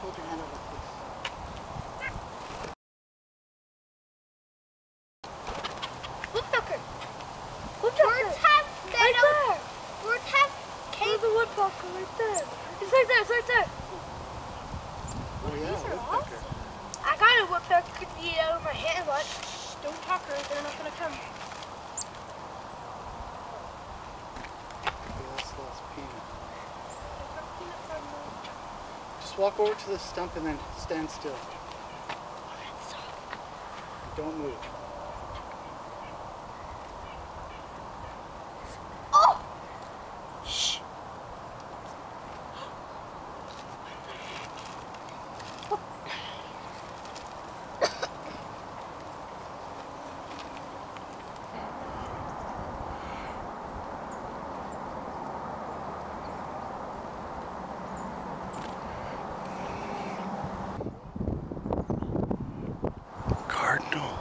Hold your hand over, please. Woodpecker! Woodpecker! Birds have caves. There's a woodpecker right there. It's right there, it's right there. Oh, yeah, these are awesome. I got a woodpecker to eat out of my hand, but don't talk or they're not going to come. Just walk over to the stump and then stand still. Don't move. Oh! Shh! Oh. Cardinal.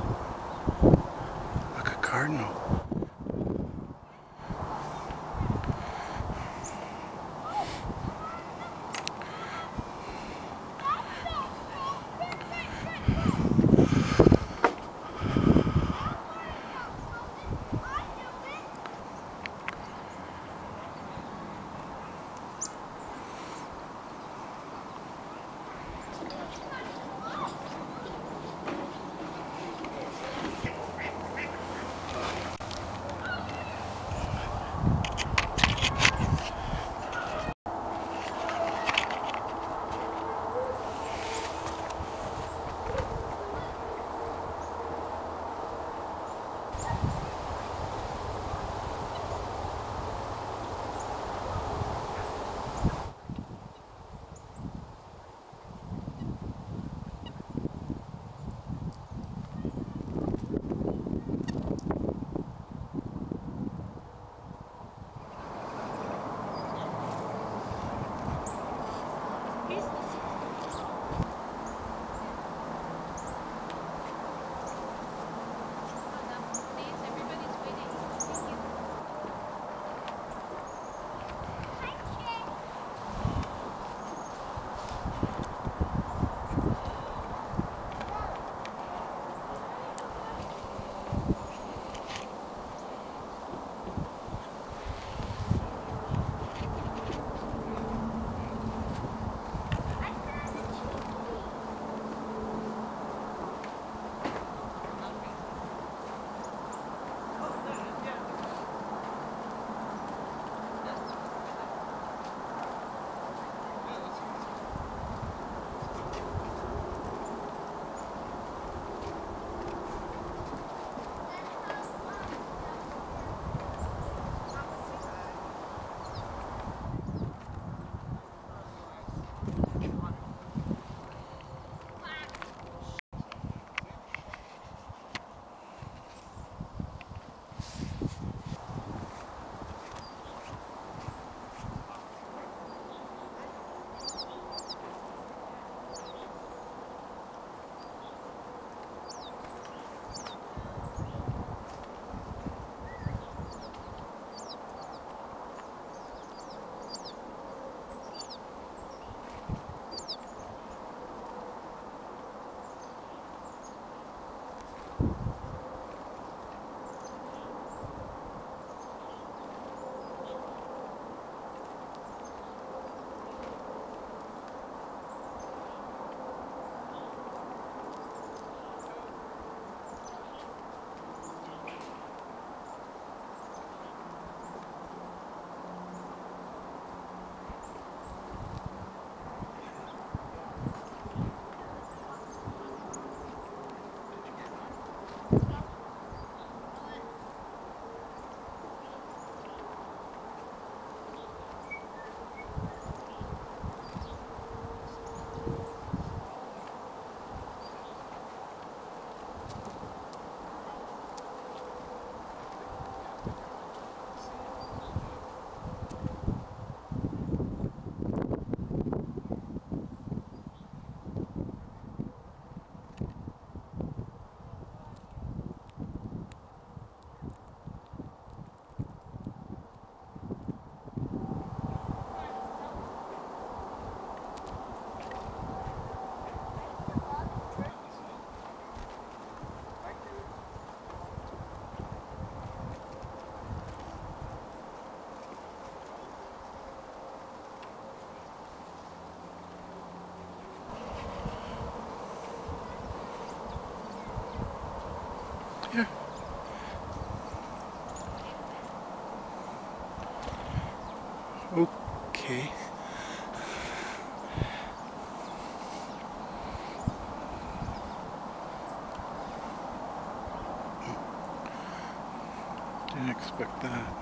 expect that.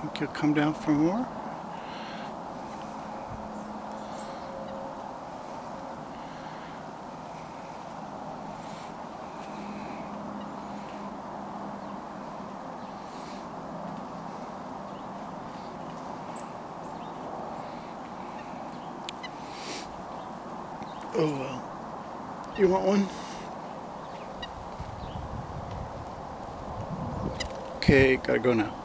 Think you'll come down for more? Oh well. You want one? Okay, gotta go now.